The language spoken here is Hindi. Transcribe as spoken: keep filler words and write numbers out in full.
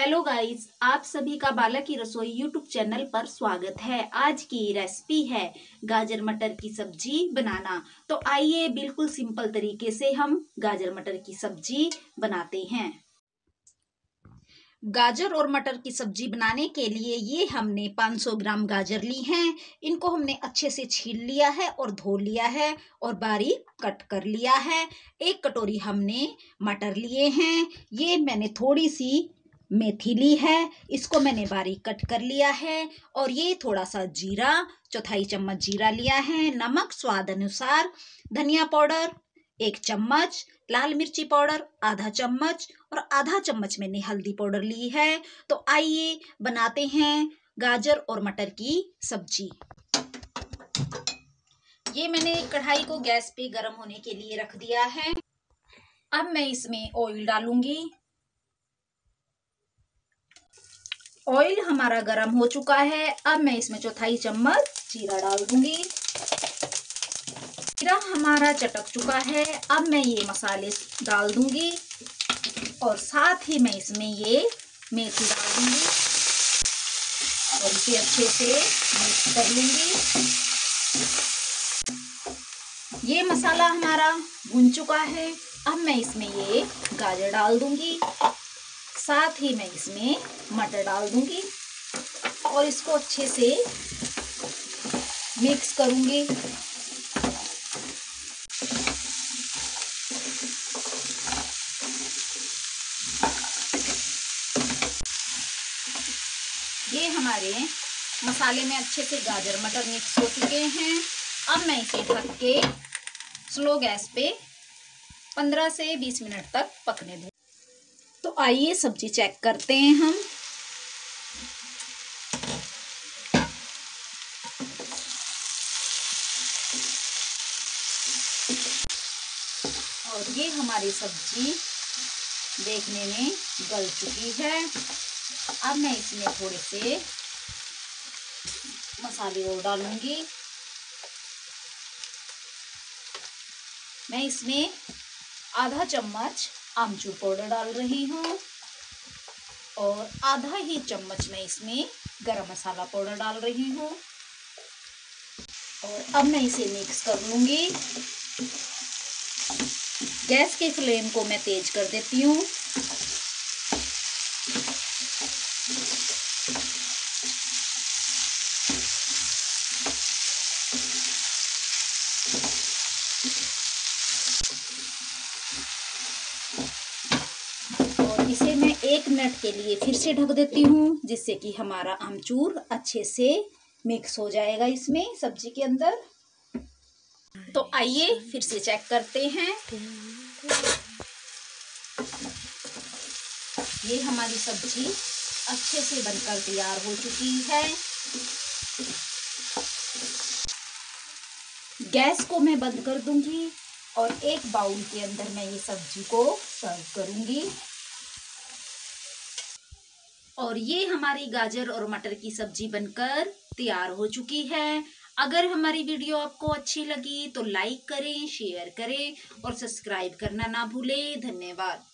हेलो गाइस, आप सभी का बाला की रसोई यूट्यूब चैनल पर स्वागत है। आज की रेसिपी है गाजर मटर की सब्जी बनाना। तो आइए बिल्कुल सिंपल तरीके से हम गाजर मटर की सब्जी बनाते हैं। गाजर और मटर की सब्जी बनाने के लिए ये हमने पाँच सौ ग्राम गाजर ली हैं। इनको हमने अच्छे से छील लिया है और धो लिया है और बारीक कट कर लिया है। एक कटोरी हमने मटर लिए हैं। ये मैंने थोड़ी सी मेथी ली है, इसको मैंने बारीक कट कर लिया है। और ये थोड़ा सा जीरा, चौथाई चम्मच जीरा लिया है। नमक स्वाद अनुसार, धनिया पाउडर एक चम्मच, लाल मिर्ची पाउडर आधा चम्मच और आधा चम्मच मैंने हल्दी पाउडर ली है। तो आइए बनाते हैं गाजर और मटर की सब्जी। ये मैंने कढ़ाई को गैस पे गर्म होने के लिए रख दिया है। अब मैं इसमें ऑयल डालूंगी। ऑयल हमारा गर्म हो चुका है। अब मैं इसमें चौथाई चम्मच जीरा डाल दूंगी। जीरा हमारा चटक चुका है। अब मैं ये मसाले डाल दूंगी और साथ ही मैं इसमें ये मेथी डाल दूंगी और इसे अच्छे से मिक्स कर लूंगी। ये मसाला हमारा भुन चुका है। अब मैं इसमें ये गाजर डाल दूंगी, साथ ही मैं इसमें मटर डाल दूंगी और इसको अच्छे से मिक्स करूंगी। ये हमारे मसाले में अच्छे से गाजर मटर मिक्स हो चुके हैं। अब मैं इसे ढक के स्लो गैस पे पंद्रह से बीस मिनट तक पकने दूंगी। तो आइए सब्जी चेक करते हैं हम। और ये हमारी सब्जी देखने में गल चुकी है। अब मैं इसमें थोड़े से मसाले और डालूंगी। मैं इसमें आधा चम्मच आमचूर पाउडर डाल रही हूँ और आधा ही चम्मच मैं इसमें गरम मसाला पाउडर डाल रही हूँ। और अब मैं इसे मिक्स कर लूँगी। गैस के फ्लेम को मैं तेज कर देती हूँ। इसे मैं एक मिनट के लिए फिर से ढक देती हूँ, जिससे कि हमारा आमचूर अच्छे से मिक्स हो जाएगा इसमें सब्जी के अंदर। तो आइए फिर से चेक करते हैं। ये हमारी सब्जी अच्छे से बनकर तैयार हो चुकी है। गैस को मैं बंद कर दूंगी और एक बाउल के अंदर मैं ये सब्जी को सर्व करूंगी। और ये हमारी गाजर और मटर की सब्जी बनकर तैयार हो चुकी है। अगर हमारी वीडियो आपको अच्छी लगी तो लाइक करें, शेयर करें और सब्सक्राइब करना ना भूलें। धन्यवाद।